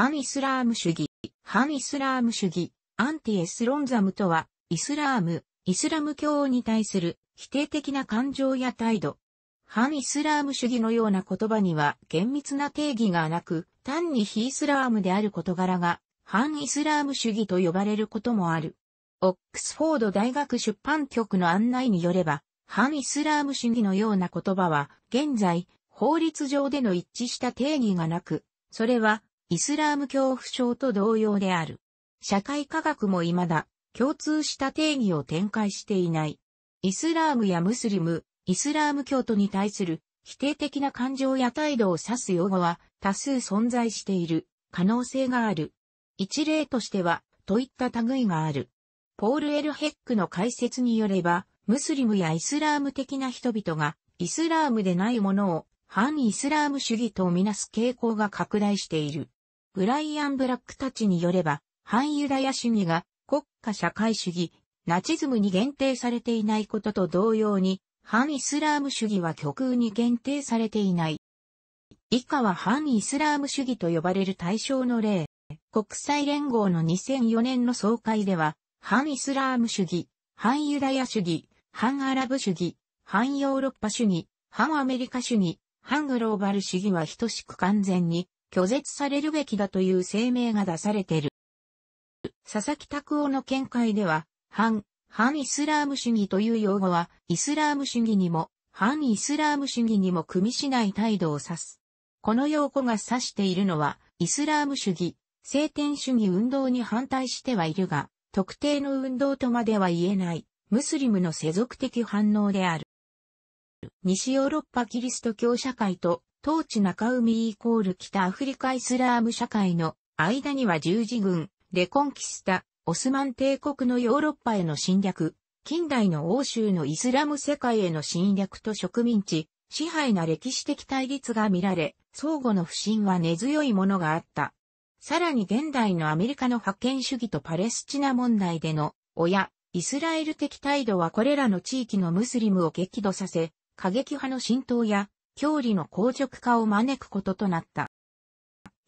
反イスラーム主義。反イスラーム主義、アンティ・エスロンザムとは、イスラム教に対する否定的な感情や態度。反イスラーム主義のような言葉には厳密な定義がなく、単に非イスラームである事柄が、反イスラーム主義と呼ばれることもある。オックスフォード大学出版局の案内によれば、反イスラーム主義のような言葉は、現在、法律上での一致した定義がなく、それは、イスラーム恐怖症と同様である。社会科学も未だ共通した定義を展開していない。イスラームやムスリム、イスラーム教徒に対する否定的な感情や態度を指す用語は多数存在している可能性がある。一例としては、といった類がある。ポール・L・ヘックの解説によれば、ムスリムやイスラーム的な人々がイスラームでないものを反イスラーム主義とみなす傾向が拡大している。ブライアン・ブラックたちによれば、反ユダヤ主義が国家社会主義、ナチズムに限定されていないことと同様に、反イスラーム主義は極右に限定されていない。以下は反イスラーム主義と呼ばれる対象の例。国際連合の2004年の総会では、反イスラーム主義、反ユダヤ主義、反アラブ主義、反ヨーロッパ主義、反アメリカ主義、反グローバル主義は等しく完全に、拒絶されるべきだという声明が出されている。佐々木拓夫の見解では、反イスラーム主義という用語は、イスラーム主義にも、反イスラーム主義にも組みしない態度を指す。この用語が指しているのは、イスラーム主義、聖典主義運動に反対してはいるが、特定の運動とまでは言えない、ムスリムの世俗的反応である。西ヨーロッパキリスト教社会と、統治中海=北アフリカイスラーム社会の間には十字軍、レコンキスタ、オスマン帝国のヨーロッパへの侵略、近代の欧州のイスラム世界への侵略と植民地、支配な歴史的対立が見られ、相互の不信は根強いものがあった。さらに現代のアメリカの覇権主義とパレスチナ問題での、イスラエル的態度はこれらの地域のムスリムを激怒させ、過激派の浸透や、教理の硬直化を招くこととなった。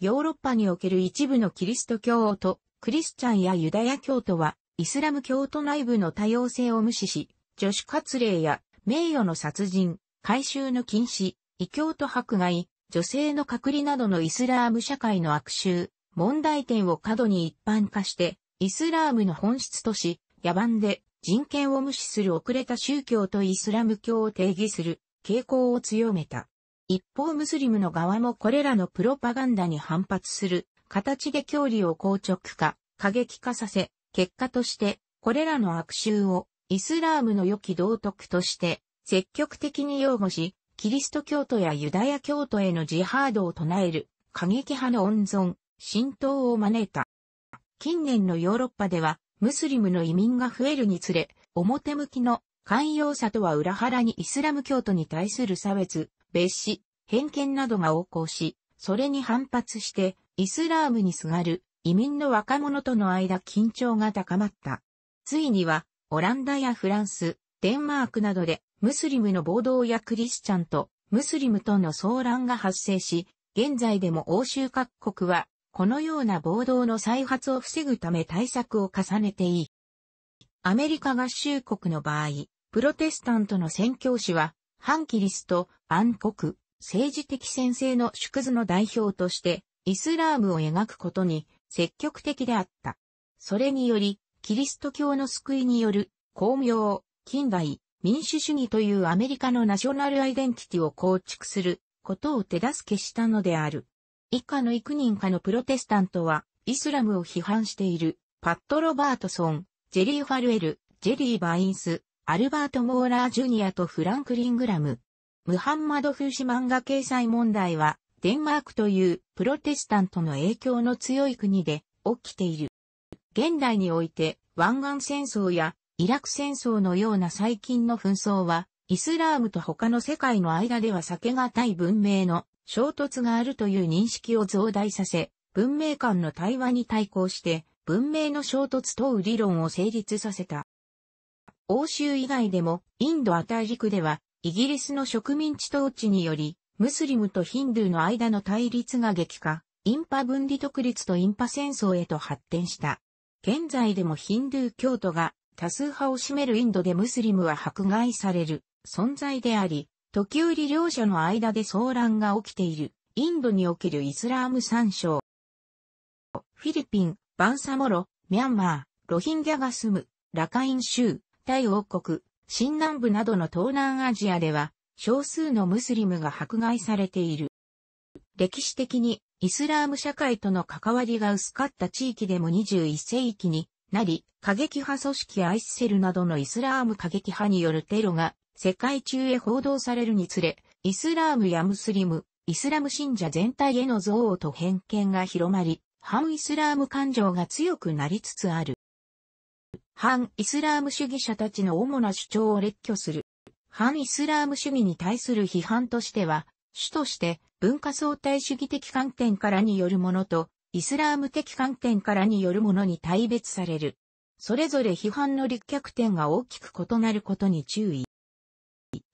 ヨーロッパにおける一部のキリスト教徒、クリスチャンやユダヤ教徒は、イスラム教徒内部の多様性を無視し、女子割礼や名誉の殺人、改宗の禁止、異教徒迫害、女性の隔離などのイスラーム社会の悪臭、問題点を過度に一般化して、イスラームの本質とし、野蛮で人権を無視する遅れた宗教とイスラム教を定義する。傾向を強めた。一方ムスリムの側もこれらのプロパガンダに反発する形で教理を硬直化、過激化させ、結果としてこれらの悪臭をイスラームの良き道徳として積極的に擁護し、キリスト教徒やユダヤ教徒へのジハードを唱える過激派の温存、浸透を招いた。近年のヨーロッパではムスリムの移民が増えるにつれ、表向きの寛容さとは裏腹にイスラム教徒に対する差別、蔑視、偏見などが横行し、それに反発してイスラームにすがる移民の若者との間緊張が高まった。ついにはオランダやフランス、デンマークなどでムスリムの暴動やクリスチャンとムスリムとの騒乱が発生し、現在でも欧州各国はこのような暴動の再発を防ぐため対策を重ねていい。アメリカ合衆国の場合、プロテスタントの宣教師は、反キリスト、暗黒、政治的専制の縮図の代表として、イスラームを描くことに積極的であった。それにより、キリスト教の救いによる、公明、近代、民主主義というアメリカのナショナルアイデンティティを構築することを手助けしたのである。以下の幾人かのプロテスタントは、イスラムを批判している、パット・ロバートソン、ジェリー・ファルエル、ジェリー・バインス、アルバート・モーラー・ジュニアとフランクリン・グラム。ムハンマド・フーシ漫画掲載問題は、デンマークというプロテスタントの影響の強い国で起きている。現代において、湾岸戦争やイラク戦争のような最近の紛争は、イスラームと他の世界の間では避けがたい文明の衝突があるという認識を増大させ、文明間の対話に対抗して、文明の衝突等理論を成立させた。欧州以外でもインド亜大陸ではイギリスの植民地統治によりムスリムとヒンドゥーの間の対立が激化、インパ分離独立とインパ戦争へと発展した。現在でもヒンドゥー教徒が多数派を占めるインドでムスリムは迫害される存在であり、時折両者の間で騒乱が起きているインドにおけるイスラーム3章。フィリピン、バンサモロ、ミャンマー、ロヒンギャが住むラカイン州、タイ王国、新南部などの東南アジアでは少数のムスリムが迫害されている。歴史的にイスラーム社会との関わりが薄かった地域でも21世紀になり、過激派組織アイシセルなどのイスラーム過激派によるテロが世界中へ報道されるにつれ、イスラームやムスリム、イスラム信者全体への憎悪と偏見が広まり、反イスラーム感情が強くなりつつある。反イスラーム主義者たちの主な主張を列挙する。反イスラーム主義に対する批判としては、主として文化相対主義的観点からによるものと、イスラーム的観点からによるものに大別される。それぞれ批判の立脚点が大きく異なることに注意。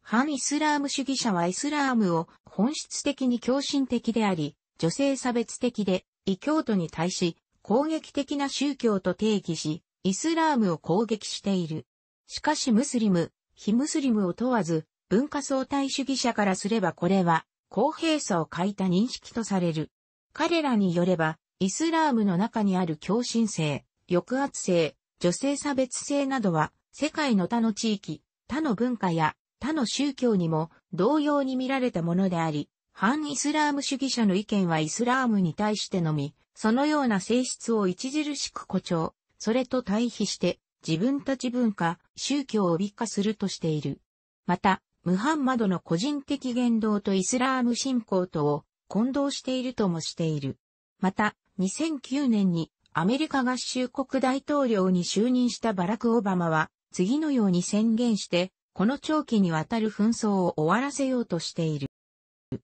反イスラーム主義者はイスラームを本質的に狂信的であり、女性差別的で、異教徒に対し攻撃的な宗教と定義し、イスラームを攻撃している。しかしムスリム、非ムスリムを問わず、文化相対主義者からすればこれは公平さを欠いた認識とされる。彼らによれば、イスラームの中にある狂信性、抑圧性、女性差別性などは、世界の他の地域、他の文化や他の宗教にも同様に見られたものであり、反イスラーム主義者の意見はイスラームに対してのみ、そのような性質を著しく誇張、それと対比して、自分たち文化、宗教を美化するとしている。また、ムハンマドの個人的言動とイスラーム信仰とを混同しているともしている。また、2009年にアメリカ合衆国大統領に就任したバラク・オバマは、次のように宣言して、この長期にわたる紛争を終わらせようとしている。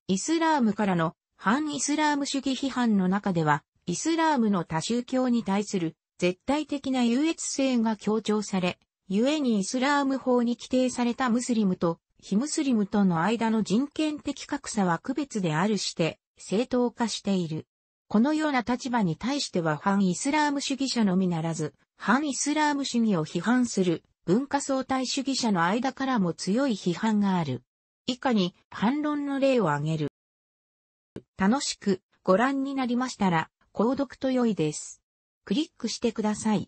イスラームからの反イスラーム主義批判の中では、イスラームの多宗教に対する絶対的な優越性が強調され、故にイスラーム法に規定されたムスリムと、非ムスリムとの間の人権的格差は区別であるして正当化している。このような立場に対しては反イスラーム主義者のみならず、反イスラーム主義を批判する文化相対主義者の間からも強い批判がある。以下に反論の例を挙げる。楽しくご覧になりましたら、購読と良いです。クリックしてください。